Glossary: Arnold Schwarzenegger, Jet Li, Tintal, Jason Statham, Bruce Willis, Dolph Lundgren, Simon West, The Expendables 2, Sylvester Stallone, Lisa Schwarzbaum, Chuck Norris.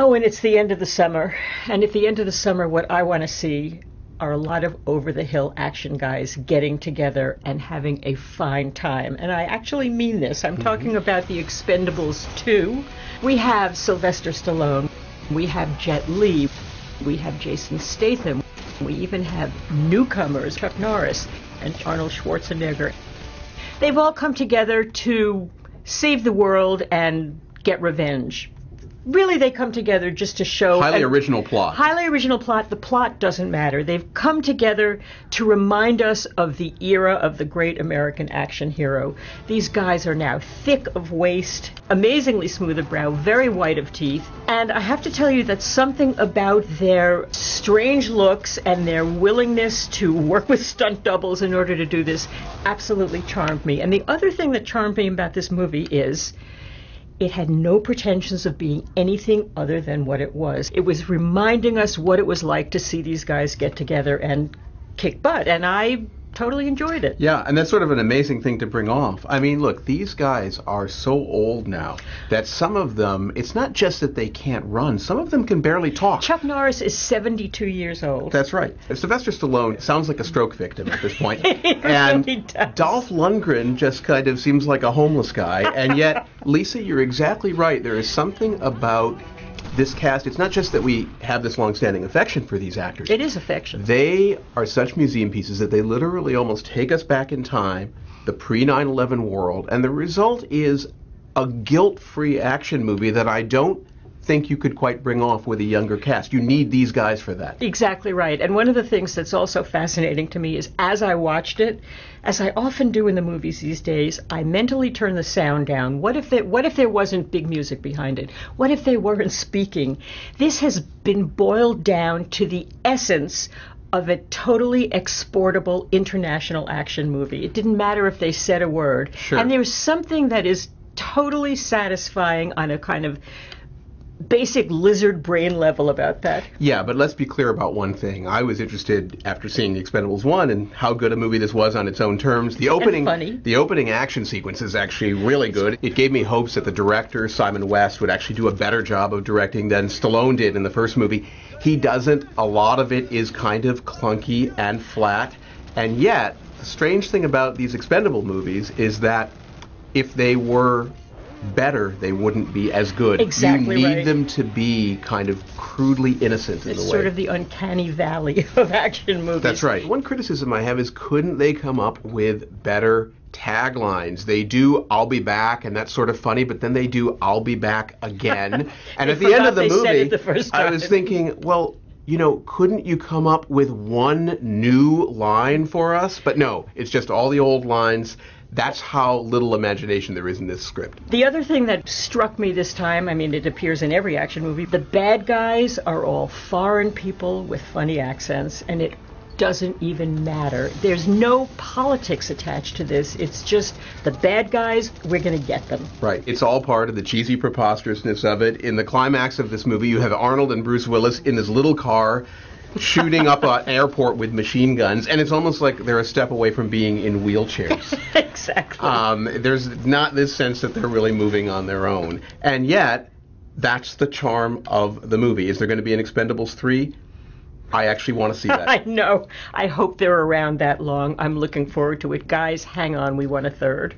Oh, and it's the end of the summer. And at the end of the summer, what I want to see are a lot of over-the-hill action guys getting together and having a fine time. And I actually mean this. I'm talking about The Expendables 2. We have Sylvester Stallone. We have Jet Li. We have Jason Statham. We even have newcomers, Chuck Norris and Arnold Schwarzenegger. They've all come together to save the world and get revenge. Really, they come together just to show... Highly original plot. The plot doesn't matter. They've come together to remind us of the era of the great American action hero. These guys are now thick of waist, amazingly smooth of brow, very white of teeth. And I have to tell you that something about their strange looks and their willingness to work with stunt doubles in order to do this absolutely charmed me. And the other thing that charmed me about this movie is... it had no pretensions of being anything other than what it was. It was reminding us what it was like to see these guys get together and kick butt, and I totally enjoyed it. Yeah, and that's sort of an amazing thing to bring off. I mean, look, these guys are so old now that some of them, it's not just that they can't run, some of them can barely talk. Chuck Norris is 72 years old. That's right. Sylvester Stallone sounds like a stroke victim at this point. And really does. Dolph Lundgren just kind of seems like a homeless guy, and yet, Lisa, you're exactly right. There is something about this cast, it's not just that we have this long-standing affection for these actors. It is affection. They are such museum pieces that they literally almost take us back in time, the pre-9/11 world, and the result is a guilt-free action movie that I don't think you could quite bring off with a younger cast. You need these guys for that. Exactly right. And one of the things that's also fascinating to me is, as I watched it, as I often do in the movies these days, I mentally turn the sound down. What if there wasn't big music behind it? What if they weren't speaking? This has been boiled down to the essence of a totally exportable international action movie. It didn't matter if they said a word. Sure. And there's something that is totally satisfying on a kind of basic lizard brain level about that. Yeah, but let's be clear about one thing. I was interested, after seeing The Expendables 1, and how good a movie this was on its own terms. The opening action sequence is actually really good. It gave me hopes that the director, Simon West, would actually do a better job of directing than Stallone did in the first movie. He doesn't. A lot of it is kind of clunky and flat. And yet, the strange thing about these Expendable movies is that if they were better, they wouldn't be as good. Exactly right. You need them to be kind of crudely innocent in a way. It's sort of the uncanny valley of action movies. That's right. One criticism I have is, couldn't they come up with better taglines? They do "I'll be back," and that's sort of funny, but then they do "I'll be back again." And at the end of the movie, I was thinking, well, you know, couldn't you come up with one new line for us? But no, it's just all the old lines. That's how little imagination there is in this script. The other thing that struck me this time, I mean, it appears in every action movie, the bad guys are all foreign people with funny accents, and it doesn't even matter. There's no politics attached to this. It's just the bad guys, we're going to get them. Right. It's all part of the cheesy preposterousness of it. In the climax of this movie, you have Arnold and Bruce Willis in this little car shooting up an airport with machine guns, and it's almost like they're a step away from being in wheelchairs. Exactly. There's not this sense that they're really moving on their own. And yet, that's the charm of the movie. Is there going to be an Expendables 3? I actually want to see that. I know. I hope they're around that long. I'm looking forward to it. Guys, hang on. We want a third.